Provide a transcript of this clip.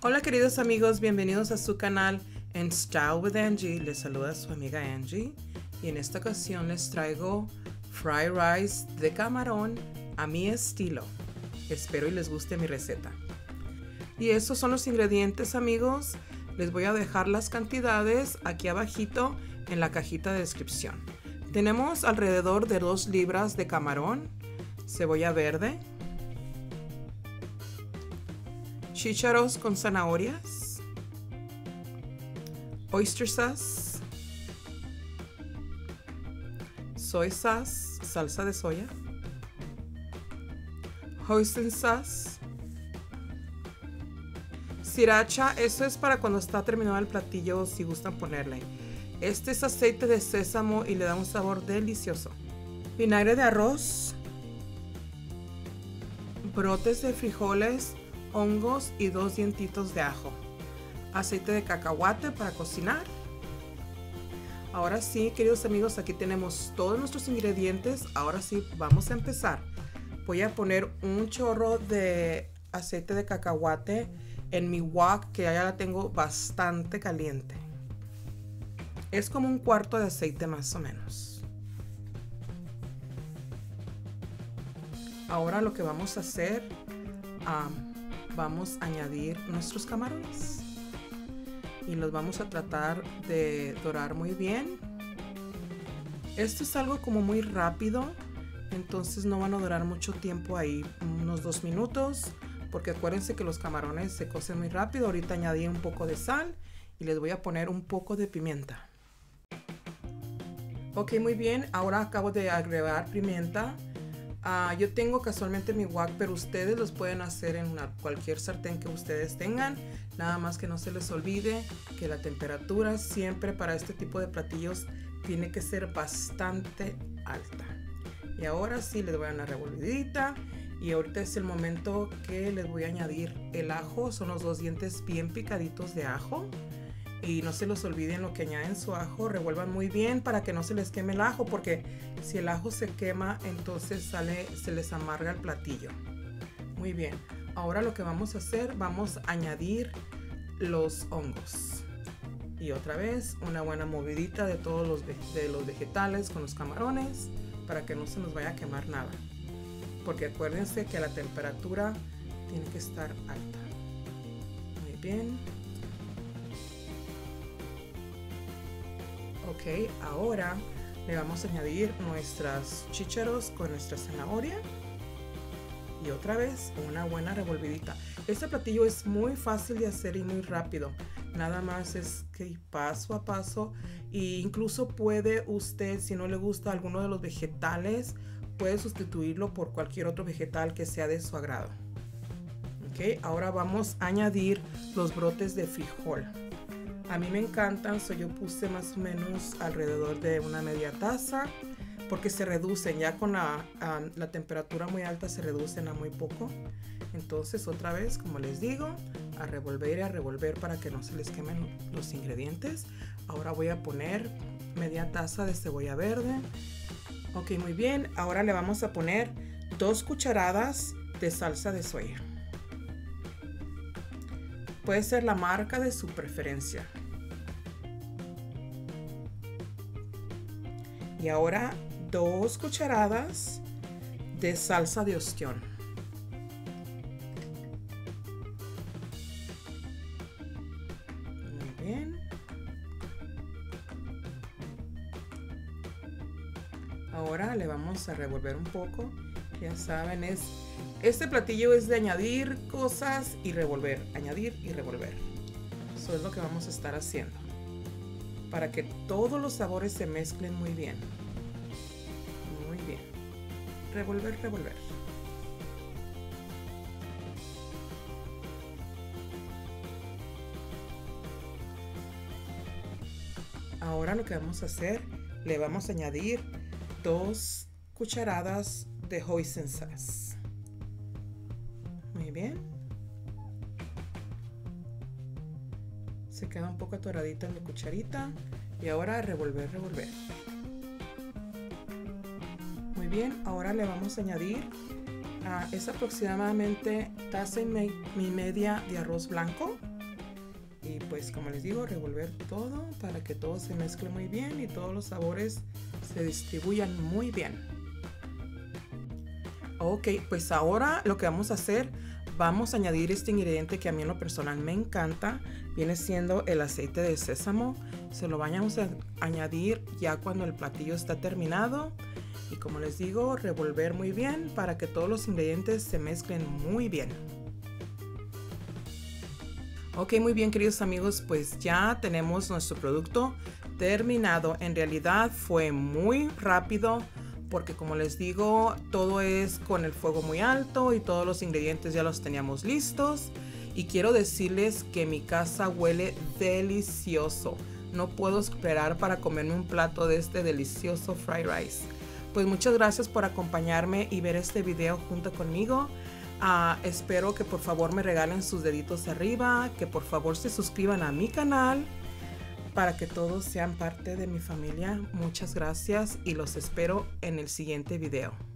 Hola queridos amigos, bienvenidos a su canal en Style with Angie. Les saluda su amiga Angie y en esta ocasión les traigo fried rice de camarón a mi estilo. Espero y les guste mi receta. Y estos son los ingredientes, amigos. Les voy a dejar las cantidades aquí abajito en la cajita de descripción. Tenemos alrededor de 2 libras de camarón, cebolla verde, chícharos con zanahorias, oyster sauce, soy sauce, salsa de soya, hoisin sauce, sriracha, eso es para cuando está terminado el platillo si gustan ponerle. Este es aceite de sésamo y le da un sabor delicioso. Vinagre de arroz, brotes de frijoles, hongos y 2 dientitos de ajo. Aceite de cacahuate para cocinar. Ahora sí, queridos amigos, aquí tenemos todos nuestros ingredientes. Ahora sí, vamos a empezar. Voy a poner un chorro de aceite de cacahuate en mi wok, que ya la tengo bastante caliente. Es como un cuarto de aceite más o menos. Ahora lo que vamos a hacer, vamos a añadir nuestros camarones y los vamos a tratar de dorar muy bien. Esto es algo como muy rápido, entonces no van a durar mucho tiempo ahí, unos 2 minutos, porque acuérdense que los camarones se cocen muy rápido. Ahorita añadí un poco de sal y les voy a poner un poco de pimienta. Ok, muy bien, ahora acabo de agregar pimienta. Yo tengo casualmente mi wok, pero ustedes los pueden hacer en cualquier sartén que ustedes tengan. Nada más que no se les olvide que la temperatura siempre para este tipo de platillos tiene que ser bastante alta. Y ahora sí, les voy a dar una revolvidita. Y ahorita es el momento que les voy a añadir el ajo. Son los 2 dientes bien picaditos de ajo. Y no se los olviden lo que añaden su ajo, revuelvan muy bien para que no se les queme el ajo, porque si el ajo se quema, entonces se les amarga el platillo. Muy bien, ahora lo que vamos a hacer, vamos a añadir los hongos. Y otra vez, una buena movidita de todos los vegetales con los camarones para que no se nos vaya a quemar nada. Porque acuérdense que la temperatura tiene que estar alta. Muy bien. Ok, ahora le vamos a añadir nuestros chícharos con nuestra zanahoria y otra vez una buena revolvidita. Este platillo es muy fácil de hacer y muy rápido. Nada más es que ir paso a paso, e incluso puede usted, si no le gusta alguno de los vegetales, puede sustituirlo por cualquier otro vegetal que sea de su agrado. Ok, ahora vamos a añadir los brotes de frijol. A mí me encantan, so yo puse más o menos alrededor de una media taza, porque se reducen, ya con la temperatura muy alta se reducen a muy poco. Entonces otra vez, como les digo, a revolver y a revolver para que no se les quemen los ingredientes. Ahora voy a poner media taza de cebolla verde. Ok, muy bien, ahora le vamos a poner 2 cucharadas de salsa de soya. Puede ser la marca de su preferencia. Y ahora 2 cucharadas de salsa de ostión. Muy bien. Ahora le vamos a revolver un poco. Ya saben, este platillo es de añadir cosas y revolver, añadir y revolver. Eso es lo que vamos a estar haciendo para que todos los sabores se mezclen muy bien. Muy bien. Revolver, revolver. Ahora lo que vamos a hacer, le vamos a añadir 2 cucharadas de hoisin sauce. Muy bien. Se queda un poco atoradita en la cucharita y ahora revolver, revolver. Muy bien, ahora le vamos a añadir es aproximadamente taza y media de arroz blanco. Y pues como les digo, revolver todo para que todo se mezcle muy bien y todos los sabores se distribuyan muy bien. Ok, pues ahora lo que vamos a hacer, vamos a añadir este ingrediente que a mí en lo personal me encanta. Viene siendo el aceite de sésamo. Se lo vamos a añadir ya cuando el platillo está terminado. Y como les digo, revolver muy bien para que todos los ingredientes se mezclen muy bien. Ok, muy bien, queridos amigos, pues ya tenemos nuestro producto terminado. En realidad fue muy rápido porque, como les digo, todo es con el fuego muy alto y todos los ingredientes ya los teníamos listos. Y quiero decirles que mi casa huele delicioso. No puedo esperar para comerme un plato de este delicioso fried rice. Pues muchas gracias por acompañarme y ver este video junto conmigo. Espero que por favor me regalen sus deditos arriba, que por favor se suscriban a mi canal para que todos sean parte de mi familia. Muchas gracias y los espero en el siguiente video.